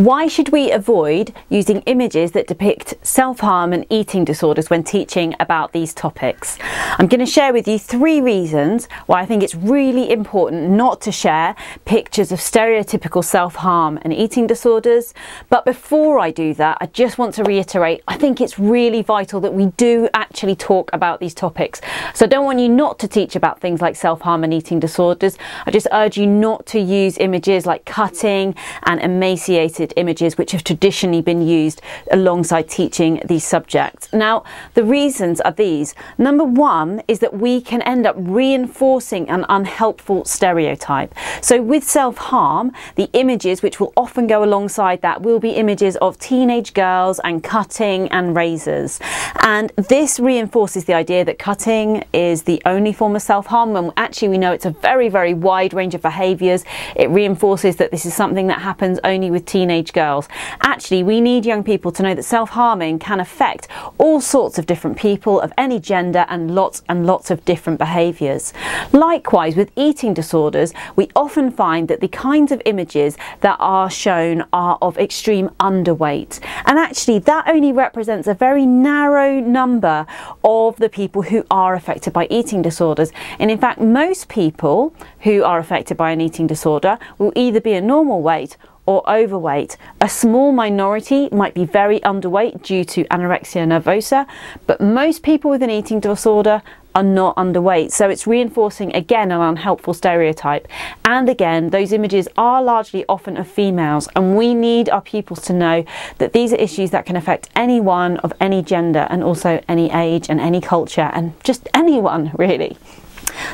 Why should we avoid using images that depict self-harm and eating disorders when teaching about these topics? I'm going to share with you 3 reasons why I think it's really important not to share pictures of stereotypical self-harm and eating disorders. But before I do that, I just want to reiterate, I think it's really vital that we do actually talk about these topics. So I don't want you not to teach about things like self-harm and eating disorders. I just urge you not to use images like cutting and emaciated images which have traditionally been used alongside teaching these subjects. Now, the reasons are these. Number one is that we can end up reinforcing an unhelpful stereotype. So with self-harm, the images which will often go alongside that will be images of teenage girls and cutting and razors. And this reinforces the idea that cutting is the only form of self-harm, when actually we know it's a very, very wide range of behaviours. It reinforces that this is something that happens only with teenage girls. Actually, we need young people to know that self-harming can affect all sorts of different people of any gender and lots of different behaviours. Likewise, with eating disorders, we often find that the kinds of images that are shown are of extreme underweight. And actually, that only represents a very narrow number of the people who are affected by eating disorders. And in fact, most people who are affected by an eating disorder will either be a normal weight or overweight. A small minority might be very underweight due to anorexia nervosa, but most people with an eating disorder are not underweight. So it's reinforcing again an unhelpful stereotype. And again, those images are largely often of females, and we need our pupils to know that these are issues that can affect anyone of any gender and also any age and any culture and just anyone really.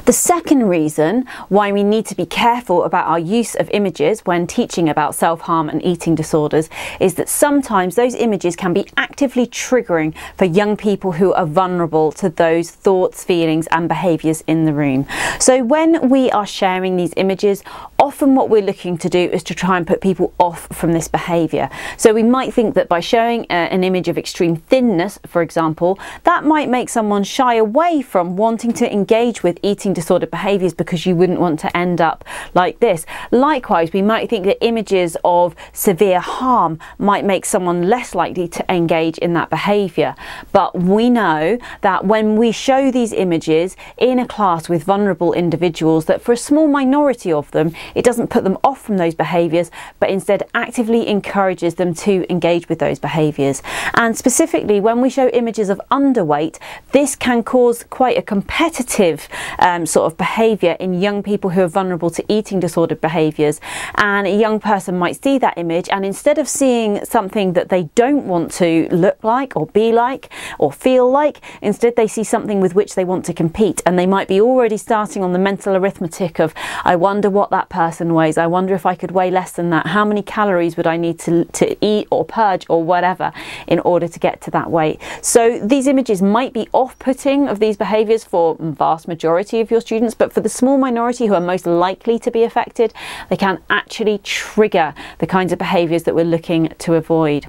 The second reason why we need to be careful about our use of images when teaching about self-harm and eating disorders is that sometimes those images can be actively triggering for young people who are vulnerable to those thoughts, feelings and behaviours in the room. So when we are sharing these images, often what we're looking to do is to try and put people off from this behaviour. So we might think that by showing an image of extreme thinness, for example, that might make someone shy away from wanting to engage with eating disorder behaviours, because you wouldn't want to end up like this. Likewise, we might think that images of severe harm might make someone less likely to engage in that behaviour. But we know that when we show these images in a class with vulnerable individuals, that for a small minority of them, it doesn't put them off from those behaviours, but instead actively encourages them to engage with those behaviours. And specifically, when we show images of underweight, this can cause quite a competitive sort of behaviour in young people who are vulnerable to eating disorder behaviours. And a young person might see that image, and instead of seeing something that they don't want to look like or be like or feel like, instead they see something with which they want to compete. And they might be already starting on the mental arithmetic of, I wonder what that person weighs, I wonder if I could weigh less than that, how many calories would I need to eat or purge or whatever in order to get to that weight. So these images might be off-putting of these behaviours for the vast majority of your students, but for the small minority who are most likely to be affected, they can actually trigger the kinds of behaviours that we're looking to avoid.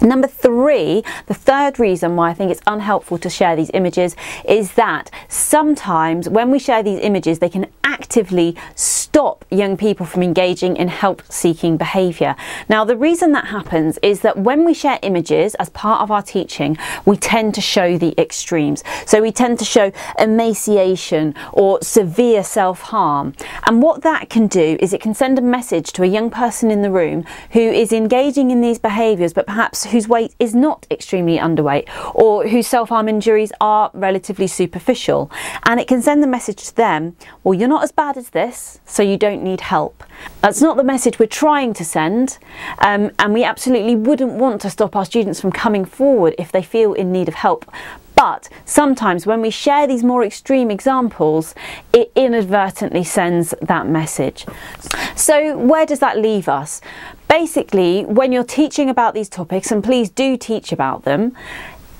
Number three, the third reason why I think it's unhelpful to share these images is that sometimes when we share these images, they can actively stop young people from engaging in help-seeking behaviour. Now, the reason that happens is that when we share images as part of our teaching, we tend to show the extremes. So we tend to show emaciation or severe self-harm. And what that can do is it can send a message to a young person in the room who is engaging in these behaviours, but perhaps whose weight is not extremely underweight or whose self-harm injuries are relatively superficial. And it can send the message to them, well, you're not as bad as this, so you don't need help. That's not the message we're trying to send, and we absolutely wouldn't want to stop our students from coming forward if they feel in need of help. But sometimes when we share these more extreme examples, it inadvertently sends that message. So where does that leave us? Basically, when you're teaching about these topics, and please do teach about them,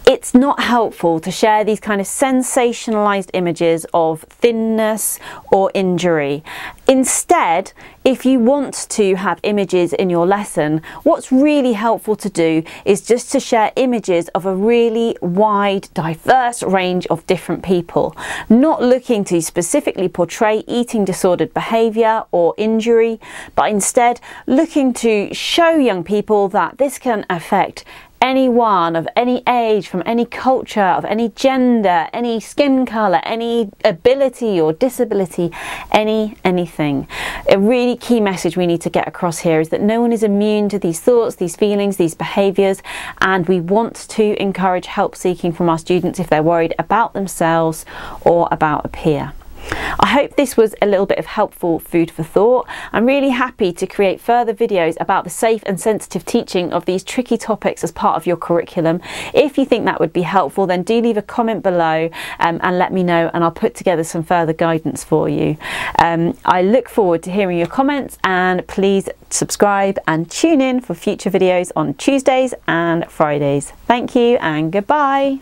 It's not helpful to share these kind of sensationalized images of thinness or injury. Instead, if you want to have images in your lesson, what's really helpful to do is just to share images of a really wide, diverse range of different people, not looking to specifically portray eating disordered behaviour or injury, but instead looking to show young people that this can affect anyone of any age, from any culture, of any gender, any skin colour, any ability or disability, anything. A really key message we need to get across here is that no one is immune to these thoughts, these feelings, these behaviours, and we want to encourage help seeking from our students if they're worried about themselves or about a peer. I hope this was a little bit of helpful food for thought. I'm really happy to create further videos about the safe and sensitive teaching of these tricky topics as part of your curriculum. If you think that would be helpful, then do leave a comment below and let me know, and I'll put together some further guidance for you. I look forward to hearing your comments, and please subscribe and tune in for future videos on Tuesdays and Fridays. Thank you and goodbye.